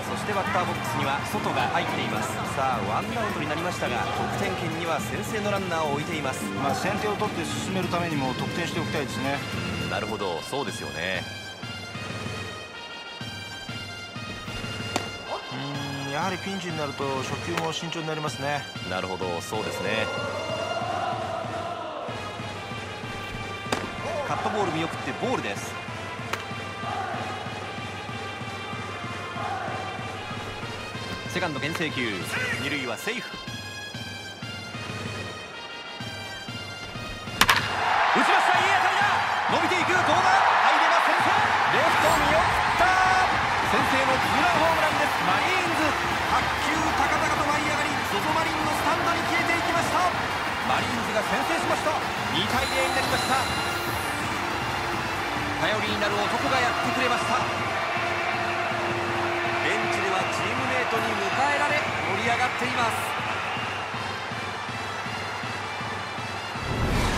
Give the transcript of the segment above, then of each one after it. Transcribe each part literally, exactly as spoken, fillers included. ー、そしてバッターボックスには外が入っています。さあワンアウトになりましたが、得点圏には先制のランナーを置いています。まあ先手を取って進めるためにも得点しておきたいですね。なるほど、そうですよね。うん、やはりピンチになると初球も慎重になりますね。なるほど、そうですね。カットボール見送ってボールです。セカンド牽制球、二塁はセーフ。打ちました、いい当たりだ。伸びていく、どうだ、入れば先制。レフト見送った、先制のツーランホームランです。マリーンズ、白球高々と舞い上がり、ゾゾマリンのスタンドに消えていきました。マリーンズが先制しました。にたいゼロになりました。頼りになる男がやってくれました。に迎えられ、盛り上がっています。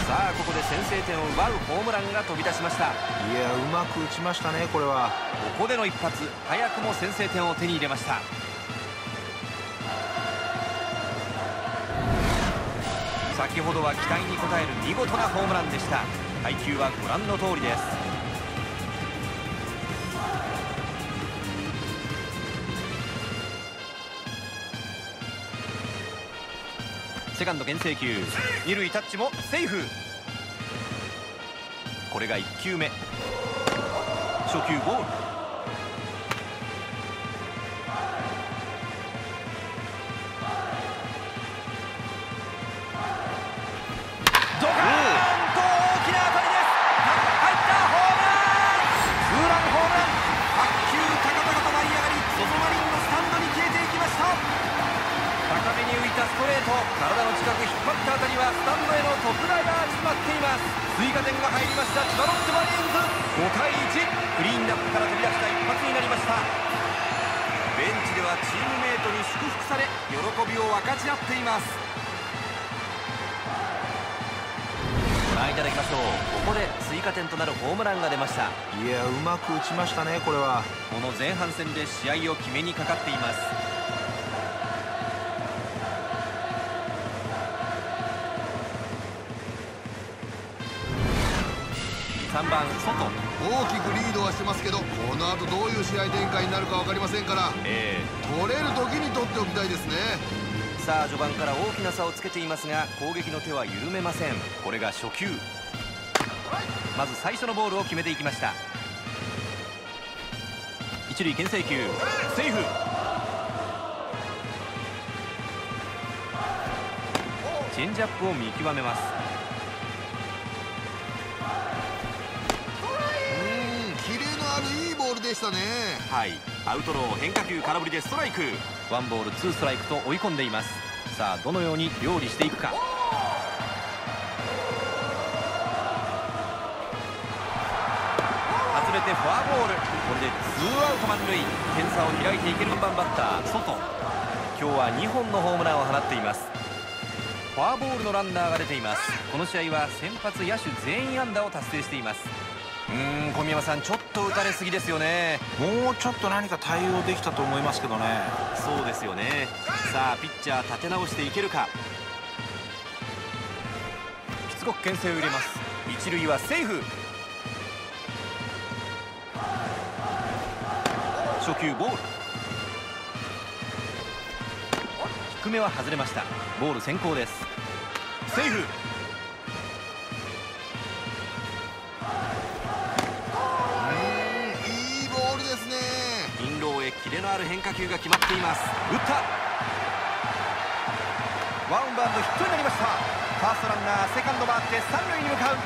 さあここで先制点を奪うホームランが飛び出しました。いや、うまく打ちましたね。これはここでの一発、早くも先制点を手に入れました。先ほどは期待に応える見事なホームランでした。配球はご覧の通りです。セカンド牽制球、二塁タッチもセーフ。これがいっきゅうめ、初球ボール。ドカーンと大きな当たりです。入った、ホームラン。ツーランホームラン。白球高々と舞い上がり、ゾゾマリンのスタンドに消えていきました。高めに浮いたストレート、体の近く引っ張った当たりはスタンドへのトップライナー、決まっています。追加点が入りました、千葉ロッテマリーンズ。ごたいいち、クリーンナップから飛び出した一発になりました。ベンチではチームメートに祝福され、喜びを分かち合っています。ご覧いただきましょう。ここで追加点となるホームランが出ました。いや、うまく打ちましたね。これはこの前半戦で試合を決めにかかっています。さんばん外、大きくリードはしてますけど、この後どういう試合展開になるか分かりませんから、えー、取れる時に取っておきたいですね。さあ序盤から大きな差をつけていますが、攻撃の手は緩めません。これが初球、まず最初のボールを決めていきました。一塁牽制球、セーフ。チェンジアップを見極めます。はい、アウトロー、変化球、空振りでストライク。ワンボールツーストライクと追い込んでいます。さあどのように料理していくか。外れてフォアボール。これでツーアウト満塁、点差を開いていける番バッター外、今日はにほんのホームランを放っています。フォアボールのランナーが出ています。この試合は先発野手全員安打を達成しています。うーん、小宮山さん、ちょっと打たれすぎですよね。もうちょっと何か対応できたと思いますけどね。そうですよね。さあピッチャー立て直していけるか。しつこく牽制を入れます。一塁はセーフ。初球ボール、低めは外れました。ボール先行です。セーフ。キレのある変化球が決まっています。打った、ワンバウンドヒットになりました。ファーストランナー、セカンド回って三塁に向かう。